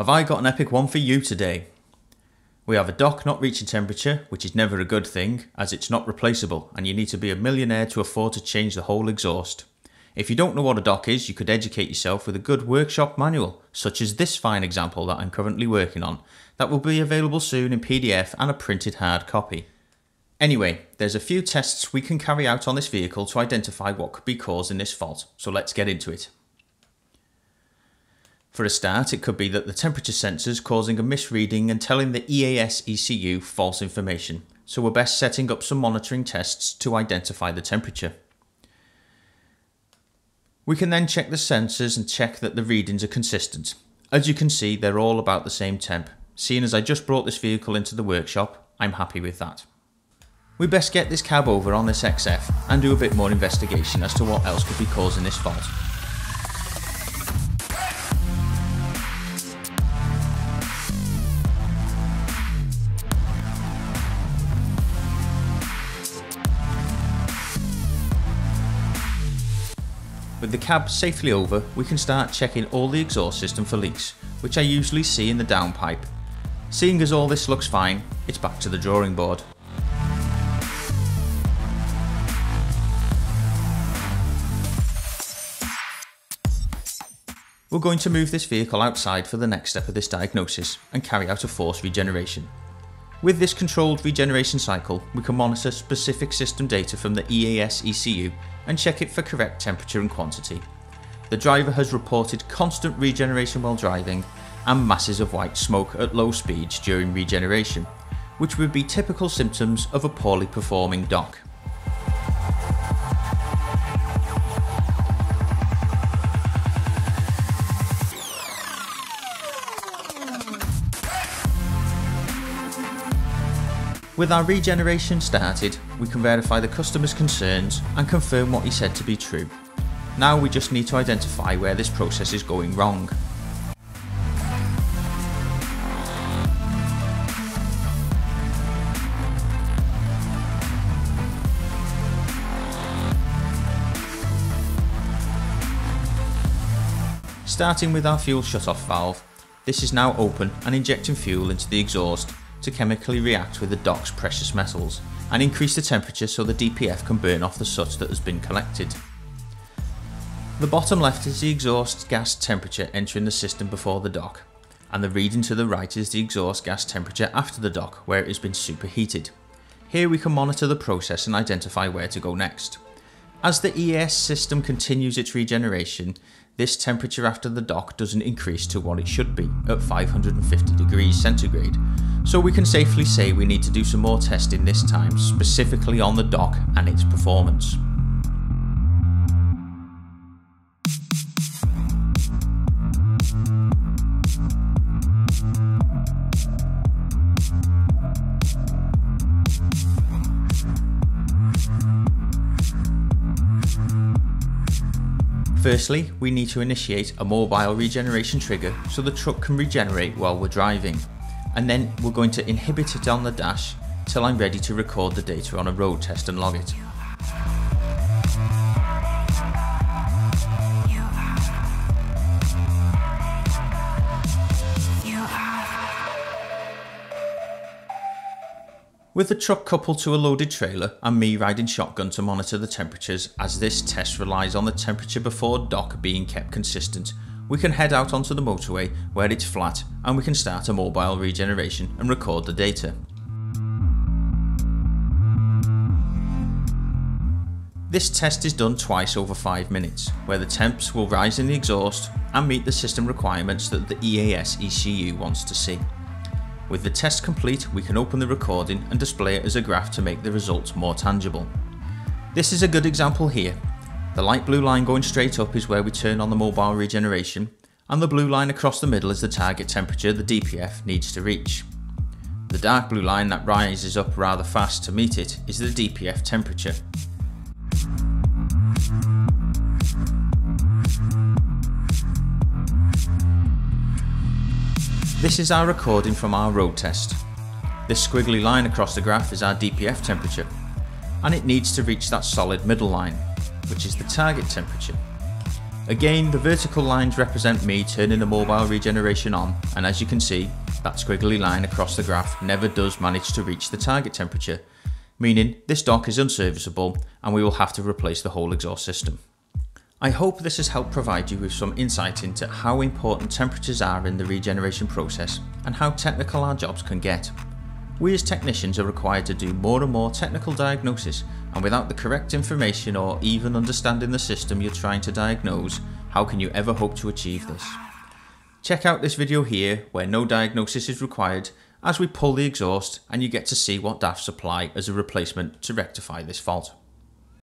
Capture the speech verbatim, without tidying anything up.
Have I got an epic one for you today? We have a D O C not reaching temperature, which is never a good thing, as it's not replaceable and you need to be a millionaire to afford to change the whole exhaust. If you don't know what a D O C is, you could educate yourself with a good workshop manual, such as this fine example that I'm currently working on, that will be available soon in P D F and a printed hard copy. Anyway, there's a few tests we can carry out on this vehicle to identify what could be causing this fault, so let's get into it. For a start, it could be that the temperature sensor is causing a misreading and telling the E A S E C U false information, so we're best setting up some monitoring tests to identify the temperature. We can then check the sensors and check that the readings are consistent. As you can see, they're all about the same temp. Seeing as I just brought this vehicle into the workshop, I'm happy with that. We best get this cab over on this X F and do a bit more investigation as to what else could be causing this fault. With the cab safely over, we can start checking all the exhaust system for leaks, which I usually see in the downpipe. Seeing as all this looks fine, it's back to the drawing board. We're going to move this vehicle outside for the next step of this diagnosis and carry out a force regeneration. With this controlled regeneration cycle, we can monitor specific system data from the E A S E C U and check it for correct temperature and quantity. The driver has reported constant regeneration while driving and masses of white smoke at low speeds during regeneration, which would be typical symptoms of a poorly performing D O C. With our regeneration started, we can verify the customer's concerns and confirm what he said to be true. Now we just need to identify where this process is going wrong. Starting with our fuel shutoff valve, this is now open and injecting fuel into the exhaust to chemically react with the D O C's precious metals and increase the temperature so the D P F can burn off the soot that has been collected. The bottom left is the exhaust gas temperature entering the system before the D O C, and the reading to the right is the exhaust gas temperature after the D O C where it has been superheated. Here we can monitor the process and identify where to go next. As the E A S system continues its regeneration, this temperature after the D O C doesn't increase to what it should be at five hundred fifty degrees centigrade, so we can safely say we need to do some more testing this time, specifically on the D O C and its performance. Firstly, we need to initiate a mobile regeneration trigger so the truck can regenerate while we're driving, and then we're going to inhibit it on the dash till I'm ready to record the data on a road test and log it. With the truck coupled to a loaded trailer and me riding shotgun to monitor the temperatures, as this test relies on the temperature before D O C being kept consistent, we can head out onto the motorway where it's flat and we can start a mobile regeneration and record the data. This test is done twice over five minutes, where the temps will rise in the exhaust and meet the system requirements that the E A S E C U wants to see. With the test complete, we can open the recording and display it as a graph to make the results more tangible. This is a good example here. The light blue line going straight up is where we turn on the mobile regeneration, and the blue line across the middle is the target temperature the D P F needs to reach. The dark blue line that rises up rather fast to meet it is the D P F temperature. This is our recording from our road test. This squiggly line across the graph is our D P F temperature, and it needs to reach that solid middle line, which is the target temperature. Again, the vertical lines represent me turning the mobile regeneration on, and as you can see, that squiggly line across the graph never does manage to reach the target temperature, meaning this D O C is unserviceable and we will have to replace the whole exhaust system. I hope this has helped provide you with some insight into how important temperatures are in the regeneration process and how technical our jobs can get. We as technicians are required to do more and more technical diagnosis, and without the correct information or even understanding the system you're trying to diagnose, how can you ever hope to achieve this? Check out this video here where no diagnosis is required as we pull the exhaust, and you get to see what D A F supply as a replacement to rectify this fault.